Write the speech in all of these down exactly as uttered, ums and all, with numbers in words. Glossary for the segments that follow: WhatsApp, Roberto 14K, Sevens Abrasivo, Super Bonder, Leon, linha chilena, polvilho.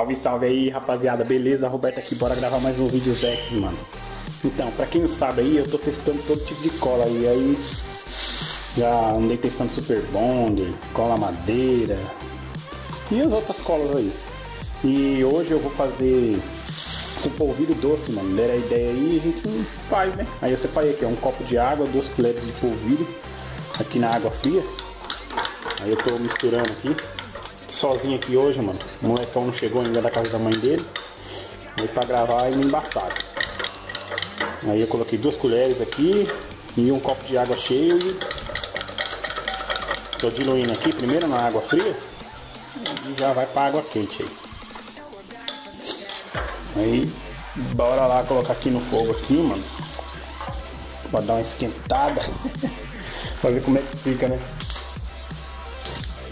Salve, salve aí, rapaziada, beleza? Roberto aqui, bora gravar mais um vídeo Zex, mano. Então, pra quem não sabe aí, eu tô testando todo tipo de cola aí, aí já andei testando Super Bonder, cola madeira e as outras colas aí. E hoje eu vou fazer com polvilho doce, mano, deram a ideia aí e a gente faz, né? Aí eu separei aqui, ó, um copo de água, duas colheres de polvilho aqui na água fria. Aí eu tô misturando aqui. Sozinho aqui hoje, mano. O molecão não chegou ainda da casa da mãe dele. Aí pra gravar ainda embaçado. Aí eu coloquei duas colheres aqui e um copo de água cheio e tô diluindo aqui primeiro na água fria e já vai pra água quente aí. Aí bora lá colocar aqui no fogo aqui, mano, pra dar uma esquentada. Pra ver como é que fica, né?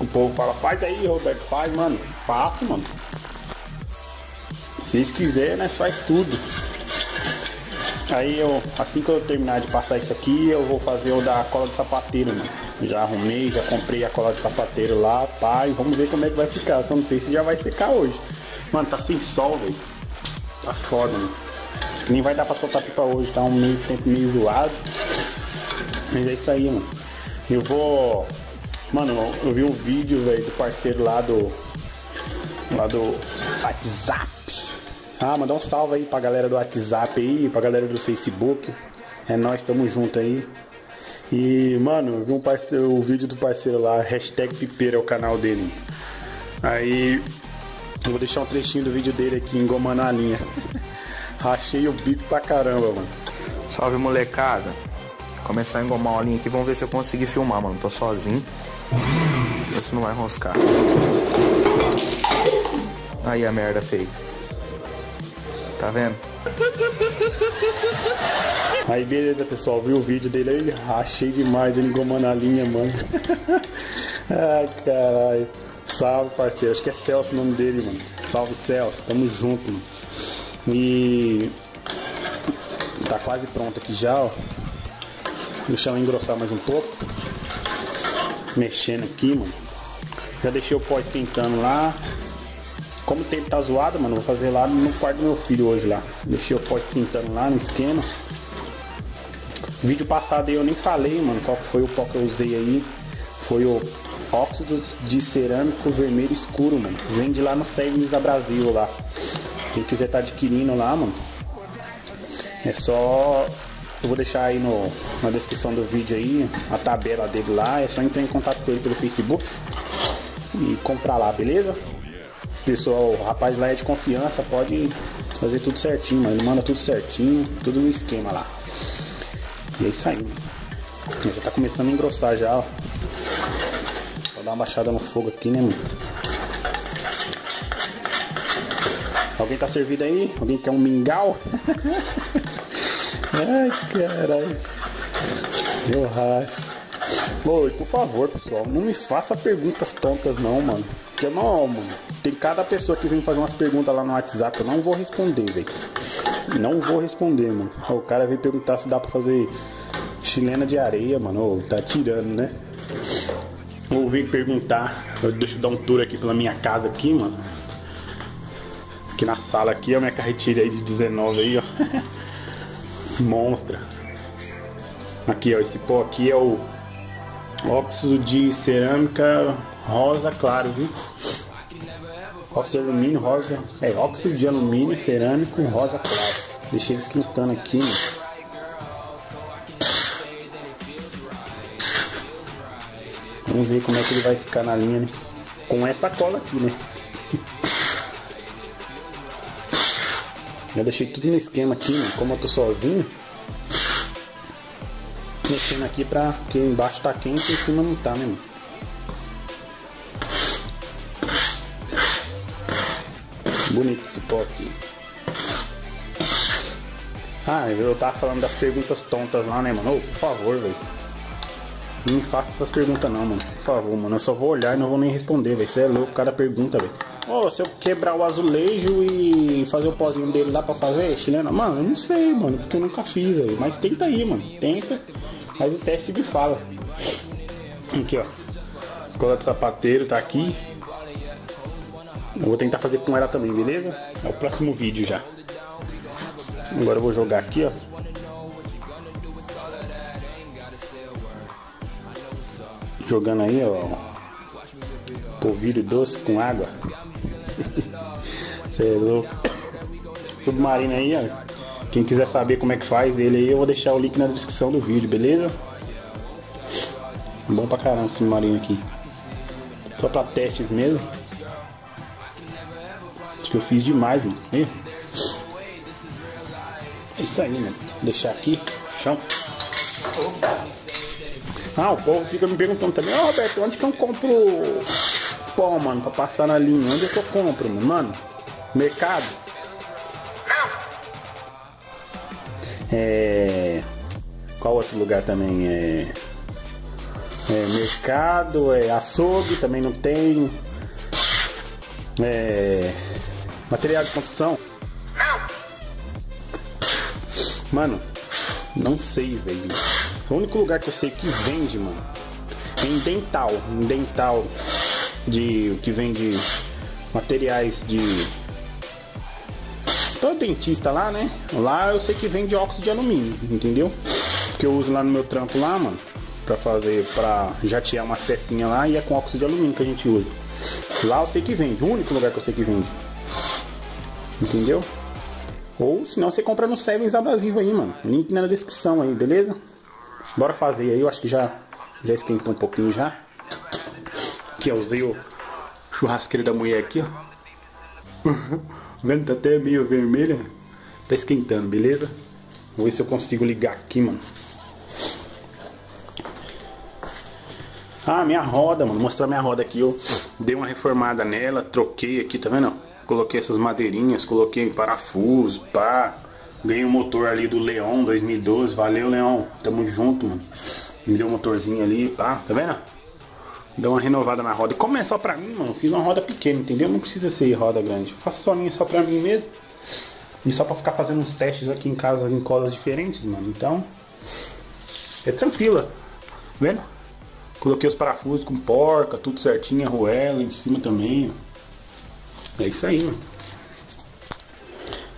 O povo fala, faz aí, Roberto, faz, mano. Faço, mano. Se vocês quiserem, né, faz tudo. Aí eu, assim que eu terminar de passar isso aqui, eu vou fazer o da cola de sapateiro, mano. Já arrumei, já comprei a cola de sapateiro lá, tá? E vamos ver como é que vai ficar. Só não sei se já vai secar hoje. Mano, tá sem sol, velho. Tá foda, mano. Acho que nem vai dar pra soltar pipa hoje, tá um meio tempo meio zoado. Mas é isso aí, mano. Eu vou... Mano, eu vi um vídeo, velho, do parceiro lá do... Lá do WhatsApp. Ah, mandar um salve aí pra galera do WhatsApp aí, pra galera do Facebook. É nóis, tamo junto aí. E, mano, eu vi um parceiro, o vídeo do parceiro lá, hashtag pipeira é o canal dele. Aí, eu vou deixar um trechinho do vídeo dele aqui, engomando a linha. Rachei o bico pra caramba, mano. Salve, molecada. Começar a engomar uma linha aqui, vamos ver se eu conseguir filmar, mano. Tô sozinho. Isso não vai enroscar. Aí a merda feita. Tá vendo? Aí beleza, pessoal. Viu o vídeo dele aí? Rachei demais ele engomando a linha, mano. Ai, caralho. Salve, parceiro. Acho que é Celso o nome dele, mano. Salve, Celso. Tamo junto, mano. E... Tá quase pronto aqui já, ó. Deixa eu engrossar mais um pouco. Mexendo aqui, mano. Já deixei o pó esquentando lá. Como o tempo tá zoado, mano, vou fazer lá no quarto do meu filho hoje lá. Deixei o pó esquentando lá no esquema. No vídeo passado aí eu nem falei, mano, qual foi o pó que eu usei aí. Foi o óxido de cerâmico vermelho escuro, mano. Vende lá no Sevens Abrasivo lá. Quem quiser tá adquirindo lá, mano, é só... Eu vou deixar aí no, na descrição do vídeo aí a tabela dele lá, é só entrar em contato com ele pelo Facebook e comprar lá, beleza? Pessoal, o rapaz lá é de confiança, pode fazer tudo certinho, mas ele manda tudo certinho, tudo no esquema lá. E é isso aí. Já tá começando a engrossar já, ó. Vou dar uma baixada no fogo aqui, né, mano? Alguém tá servido aí? Alguém quer um mingau? Ai, caralho. Eu racho. Oi, por favor, pessoal, não me faça perguntas tontas não, mano. Porque eu não, mano. Tem cada pessoa que vem fazer umas perguntas lá no WhatsApp, eu não vou responder, velho. Não vou responder, mano. O cara veio perguntar se dá pra fazer chilena de areia, mano. Tá tirando, né? Ou vim perguntar. Eu deixa eu dar um tour aqui pela minha casa aqui, mano. Aqui na sala aqui, ó, minha carretilha aí de dezenove aí, ó. Monstra. Aqui, ó, esse pó aqui é o óxido de cerâmica rosa claro, viu? Óxido de alumínio rosa, é óxido de alumínio cerâmico rosa claro. Deixei ele esquentando aqui, né? Vamos ver como é que ele vai ficar na linha, né? Com essa cola aqui, né? Já deixei tudo no esquema aqui, mano. Como eu tô sozinho, mexendo aqui pra que embaixo tá quente e em cima não tá, né, mano? Bonito esse pó aqui. Ah, eu tava falando das perguntas tontas lá, né, mano? Ô, por favor, velho, não me faça essas perguntas não, mano. Por favor, mano, eu só vou olhar e não vou nem responder, velho. Você é louco, cada pergunta, velho. Oh, se eu quebrar o azulejo e fazer o pozinho dele lá pra fazer chilena? Mano, eu não sei, mano, porque eu nunca fiz, velho. Mas tenta aí, mano, tenta. Faz o teste de fala. Aqui, ó, cola de sapateiro tá aqui. Eu vou tentar fazer com ela também, beleza? É o próximo vídeo já. Agora eu vou jogar aqui, ó. Jogando aí, ó, polvilho doce com água. Você é louco. Submarino aí, ó. Quem quiser saber como é que faz ele aí, eu vou deixar o link na descrição do vídeo, beleza? Bom pra caramba esse submarino aqui. Só pra testes mesmo. Acho que eu fiz demais, mano. É isso aí, mano. Vou deixar aqui, chão. Ah, o povo fica me perguntando também, ó, oh, Roberto, onde que eu compro pó, mano, pra passar na linha? Onde é que eu compro, mano? Mano, mercado. É... Qual outro lugar também? É... é mercado, é açougue, também não tem. É... material de construção. Mano, não sei, velho. O único lugar que eu sei que vende, mano, é em dental, em dental de o que vende materiais de todo dentista lá, né? Lá eu sei que vende óxido de alumínio, entendeu? Que eu uso lá no meu trampo lá, mano, pra fazer, pra jatear umas pecinhas lá, e é com óxido de alumínio que a gente usa. Lá eu sei que vende, o único lugar que eu sei que vende, entendeu? Ou se não, você compra no Sevens Abrasivo aí, mano. Link na descrição aí, beleza? Bora fazer aí, eu acho que já, já esquentou um pouquinho já. Aqui eu usei o churrasqueiro da mulher aqui, ó. Vendo, tá até meio vermelha. Tá esquentando, beleza? Vou ver se eu consigo ligar aqui, mano. Ah, minha roda, mano. Vou mostrar minha roda aqui. Eu dei uma reformada nela, troquei aqui, tá vendo? Coloquei essas madeirinhas, coloquei parafuso, pá. Ganhei o motor ali do Leon dois mil e doze. Valeu, Leon. Tamo junto, mano. Me deu um motorzinho ali, pá. Tá vendo? Deu uma renovada na roda. E como é só pra mim, mano, fiz uma roda pequena, entendeu? Não precisa ser roda grande. Faço só minha, só pra mim mesmo. E só pra ficar fazendo uns testes aqui em casa, em colas diferentes, mano. Então, é tranquila. Tá vendo? Coloquei os parafusos com porca, tudo certinho. Arruela em cima também, ó. É isso aí, mano.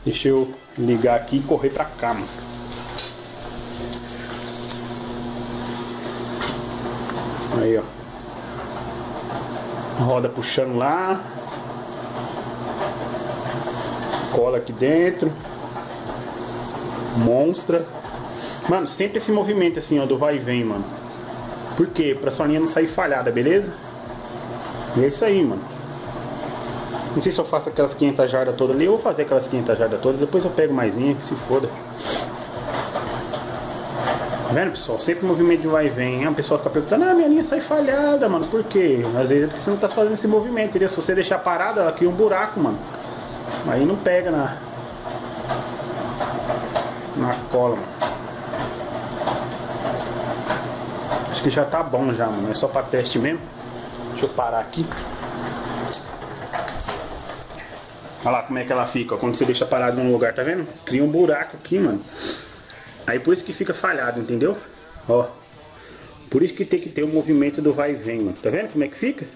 Deixa eu ligar aqui e correr pra cá, mano. Aí, ó. Roda puxando lá. Cola aqui dentro. Monstra. Mano, sempre esse movimento assim, ó, do vai e vem, mano. Por quê? Pra sua linha não sair falhada, beleza? E é isso aí, mano. Não sei se eu faço aquelas quinhentas jardas todas ali. Eu vou fazer aquelas quinhentas jardas todas. Depois eu pego mais linha, que se foda. Tá vendo, pessoal? Sempre movimento de vai e vem. O pessoal fica perguntando, ah, minha linha sai falhada, mano. Por quê? Às vezes é porque você não tá fazendo esse movimento, entendeu? Se você deixar parada, ela cria um buraco, mano. Aí não pega na... na cola, mano. Acho que já tá bom já, mano. É só pra teste mesmo. Deixa eu parar aqui. Olha lá como é que ela fica, ó. Quando você deixa parado num lugar, tá vendo? Cria um buraco aqui, mano. Aí por isso que fica falhado, entendeu? Ó. Por isso que tem que ter o movimento do vai e vem, mano. Tá vendo como é que fica?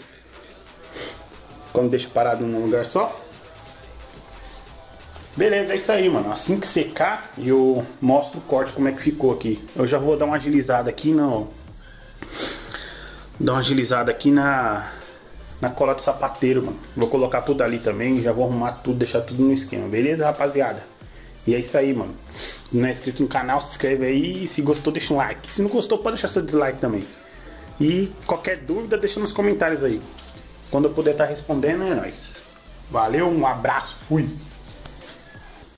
Quando deixa parado num lugar só. Beleza, é isso aí, mano. Assim que secar, eu mostro o corte como é que ficou aqui. Eu já vou dar uma agilizada aqui na... Dar uma agilizada aqui na... na cola de sapateiro, mano. Vou colocar tudo ali também. Já vou arrumar tudo, deixar tudo no esquema. Beleza, rapaziada? E é isso aí, mano. Se não é inscrito no canal, se inscreve aí. Se gostou, deixa um like. Se não gostou, pode deixar seu dislike também. E qualquer dúvida, deixa nos comentários aí. Quando eu puder estar respondendo, é nóis. Valeu, um abraço, fui!